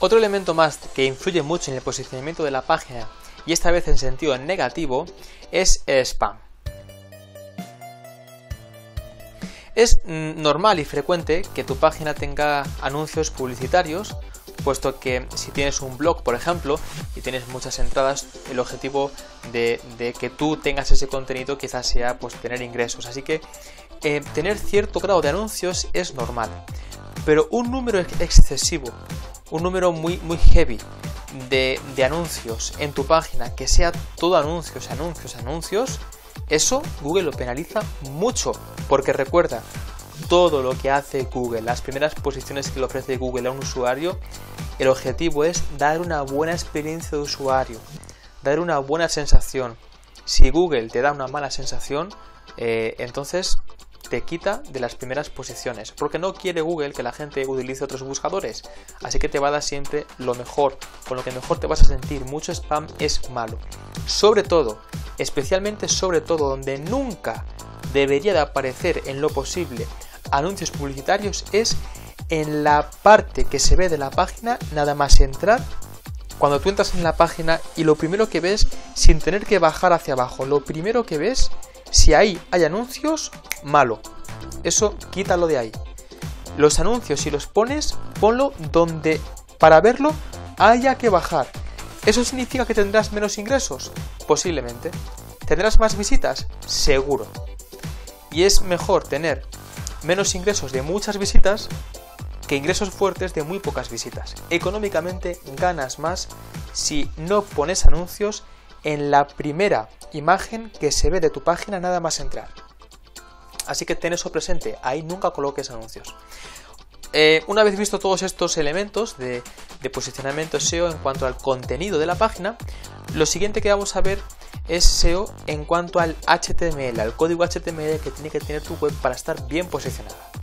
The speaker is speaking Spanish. Otro elemento más que influye mucho en el posicionamiento de la página, y esta vez en sentido negativo, es el spam. Es normal y frecuente que tu página tenga anuncios publicitarios, puesto que si tienes un blog, por ejemplo, y tienes muchas entradas, el objetivo de que tú tengas ese contenido quizás sea pues tener ingresos. Así que tener cierto grado de anuncios es normal, pero un número excesivo, un número muy heavy de anuncios en tu página, que sea todo anuncios, anuncios, anuncios, eso Google lo penaliza mucho, porque recuerda, todo lo que hace Google, las primeras posiciones que le ofrece Google a un usuario, el objetivo es dar una buena experiencia de usuario, dar una buena sensación. Si Google te da una mala sensación, entonces te quita de las primeras posiciones, porque no quiere Google que la gente utilice otros buscadores, así que te va a dar siempre lo mejor, con lo que mejor te vas a sentir. Mucho spam es malo, sobre todo, especialmente sobre todo donde nunca debería de aparecer en lo posible anuncios publicitarios es en la parte que se ve de la página nada más entrar. Cuando tú entras en la página y lo primero que ves, sin tener que bajar hacia abajo, lo primero que ves, si ahí hay anuncios, malo. Eso quítalo de ahí. Los anuncios, si los pones, ponlo donde para verlo haya que bajar. ¿Eso significa que tendrás menos ingresos? Posiblemente. ¿Tendrás más visitas? Seguro. Y es mejor tener menos ingresos de muchas visitas que ingresos fuertes de muy pocas visitas. Económicamente ganas más si no pones anuncios en la primera imagen que se ve de tu página nada más entrar. Así que ten eso presente, ahí nunca coloques anuncios. Una vez visto todos estos elementos de posicionamiento SEO en cuanto al contenido de la página, lo siguiente que vamos a ver es SEO en cuanto al HTML, al código HTML que tiene que tener tu web para estar bien posicionada.